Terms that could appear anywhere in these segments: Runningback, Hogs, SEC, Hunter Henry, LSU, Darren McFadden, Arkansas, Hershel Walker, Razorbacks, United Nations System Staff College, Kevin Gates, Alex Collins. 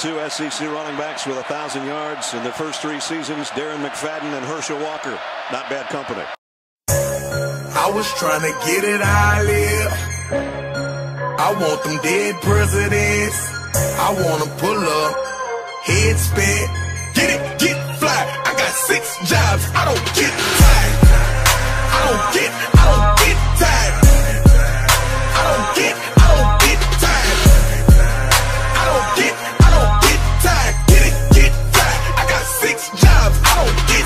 two SEC running backs with 1,000 yards in their first three seasons, Darren McFadden and Hershel Walker. Not bad company. I was trying to get it out there. I want them dead presidents. I want to pull up, head spit. Get it, get fly. I got 6 jobs. I don't get tired. I don't get tired.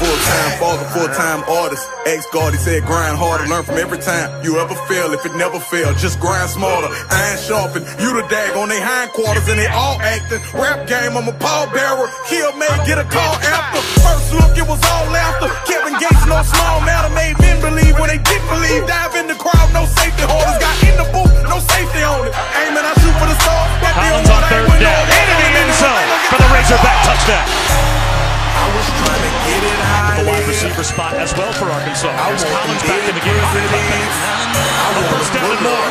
Full-time father, full-time artist. Ex-guard, he said grind harder. Learn from every time you ever fail. If it never failed, just grind smarter. Iron sharpened, you the dag on they hindquarters. And they all acting. Rap game, I'm a pallbearer. Kill me, get a call after. First look, it was all laughter. Kevin Gates, no small matter. Made men believe when they didn't believe. Dive in the crowd, no safety holders. Got in the booth, no safety on it. Aiming, I shoot for the stars. Collins on third down, and in the end zone for the Razorback touchdown. I was trying to get it high. The wide receiver spot as well for Arkansas. There's Collins back in the game. A first down and more.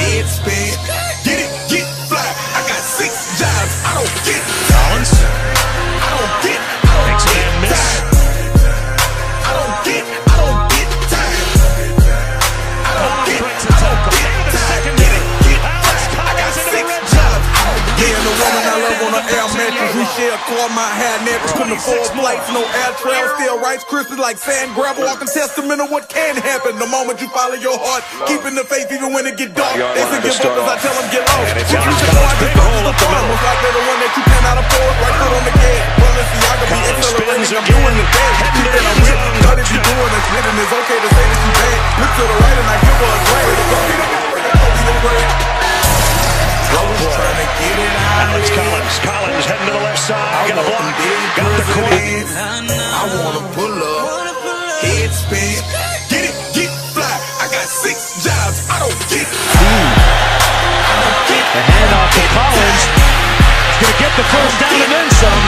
Head spin. Get it, get fly. I got 6 jobs. I don't get Collins. I don't get makes a man miss. I don't get time. I don't get second minute. Alex Collins in the red zone. Yeah, the woman I love on the air mattress. We share core, my hair never couldn't afford flights, no air trail, still rice crispy like sand gravel, walking testament of what can happen. The moment you follow your heart, keeping the faith even when it get dark. They say give up as I tell them get lost. But you should know I take all the fun. Most likely the one that you cannot afford, right foot on the gas. Well, if y'all can be accelerating, I'm doing the best. You think that I'm with it? What if you're doing this? Living is okay to say that you bad. Look to the right and I give her a grade. Alex Collins. Collins heading to the left side. Got a block. Got the corner. I want to pull up. Head spin. Get it, get fly. I got 6 jobs. I don't get it. The handoff to Collins. He's going to get the first down and then some.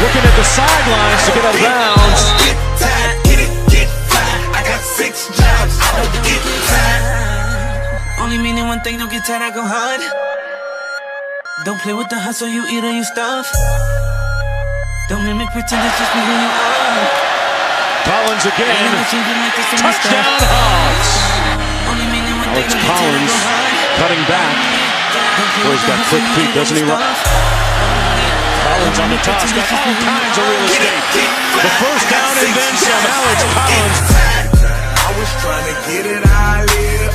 Looking at the sidelines to get out of bounds. Get it, get fly. I got 6 jobs. I don't get tired. Only meaning one thing, don't get tired, I go hard. Don't play with the hustle, you eat or you stuff. Don't mimic, pretend it's just me who you are. Collins again. Touchdown Hogs. Alex Collins cutting back. Oh, he's got quick feet, doesn't he? Collins on the toss, got all kinds of real estate. The first down and then some. Alex Collins. I was trying to get it out here.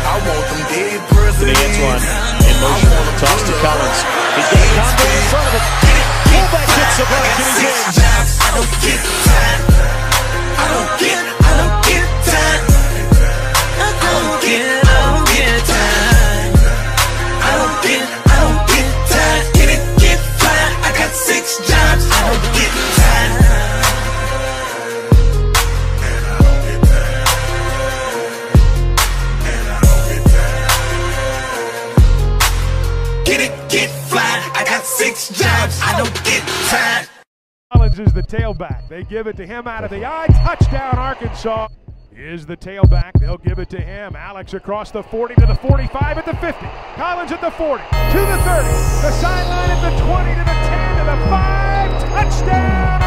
I want them dead presidents. And he gets one. Motion, toss to Collins. He's got a combo in front of it. Fullback gets the ball, and he's in. I don't get time. I don't get time. I don't get time. I don't get time. Get it, get fly. I got 6 jobs. I don't get time. Jobs. I don't get tired. Collins is the tailback. They give it to him out of the eye. Touchdown, Arkansas is the tailback. They'll give it to him. Alex across the 40 to the 45 at the 50. Collins at the 40 to the 30. The sideline at the 20 to the 10 to the 5. Touchdown,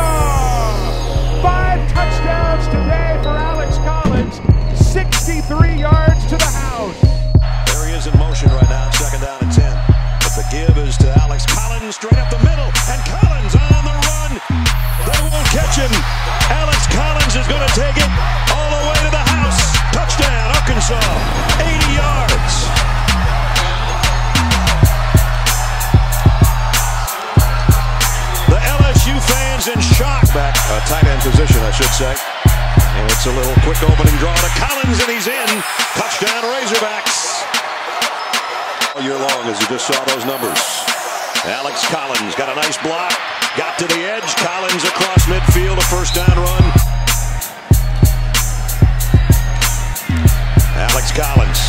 Arkansas. 5 touchdowns today for Alex Collins. 63 yards to the house. There he is in motion right now. Second down and 10. The give is to Alex Collins, straight up the middle, and Collins on the run. They won't catch him. Alex Collins is going to take it all the way to the house. Touchdown, Arkansas, 80 yards. The LSU fans in shock. Back a tight end position, I should say. And it's a little quick opening draw to Collins, and he's in. Touchdown, Razorbacks. All year long, as you just saw those numbers. Alex Collins got a nice block, got to the edge. Collins across midfield, a first down run. Alex Collins,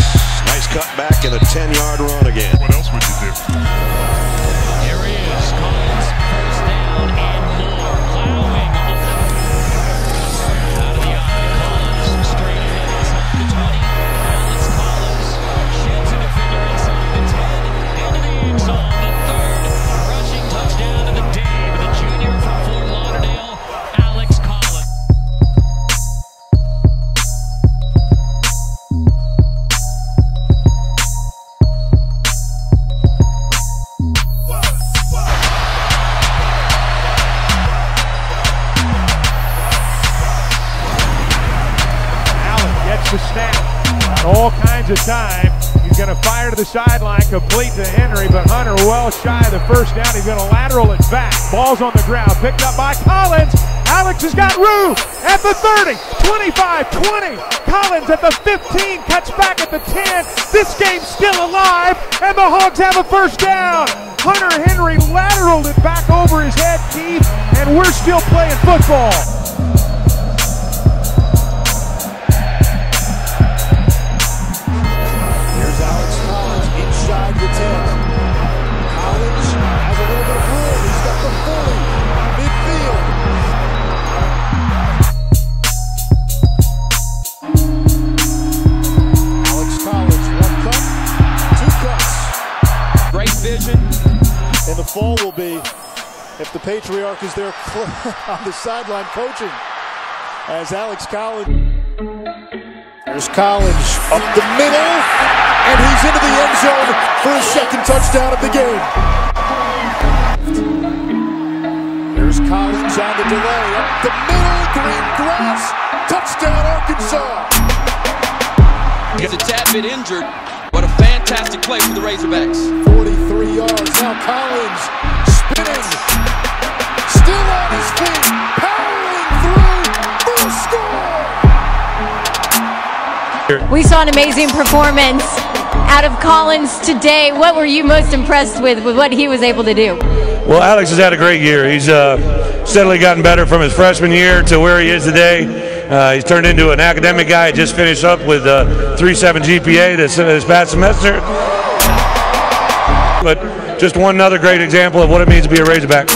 nice cutback and a 10-yard run again. What else would you do? Here he is, Collins, first down and more. Plowing on the turf. Out of the eye, Collins, straight ahead, the 20. Alex Collins sheds a defender inside the 10, into the end zone. the snap. All kinds of time. He's going to fire to the sideline, complete to Henry, but Hunter well shy of the first down. He's going to lateral it back. Ball's on the ground, picked up by Collins. Alex has got room at the 30, 25, 20. Collins at the 15, cuts back at the 10. This game's still alive, and the Hogs have a first down. Hunter Henry lateraled it back over his head, Keith, and we're still playing football. And the fall will be if the patriarch is there on the sideline coaching as Alex Collins. There's Collins up the middle, and he's into the end zone for his second touchdown of the game. There's Collins on the delay, up the middle, green grass, touchdown Arkansas. Because it's a tad bit injured. What a fantastic play for the Razorbacks. 43 yards, now Collins spinning, still on his feet, powering through for a score! We saw an amazing performance out of Collins today. What were you most impressed with what he was able to do? Well, Alex has had a great year. He's steadily gotten better from his freshman year to where he is today. He's turned into an academic guy. He just finished up with a 3.7 GPA this past semester. But just another great example of what it means to be a Razorback.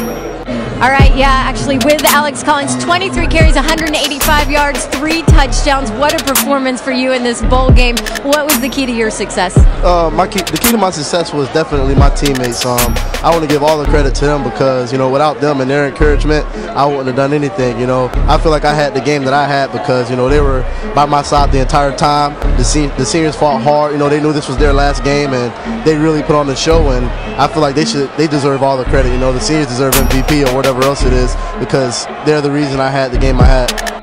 All right, yeah, actually with Alex Collins, 23 carries, 185 yards, 3 touchdowns. What a performance for you in this bowl game. What was the key to your success? The key to my success was definitely my teammates. I want to give all the credit to them because, you know, without them and their encouragement, I wouldn't have done anything, you know. I feel like I had the game that I had because, you know, they were by my side the entire time. The seniors fought hard. You know, they knew this was their last game, and they really put on the show, and I feel like they deserve all the credit. You know, the seniors deserve MVP or whatever else it is because they're the reason I had the game I had.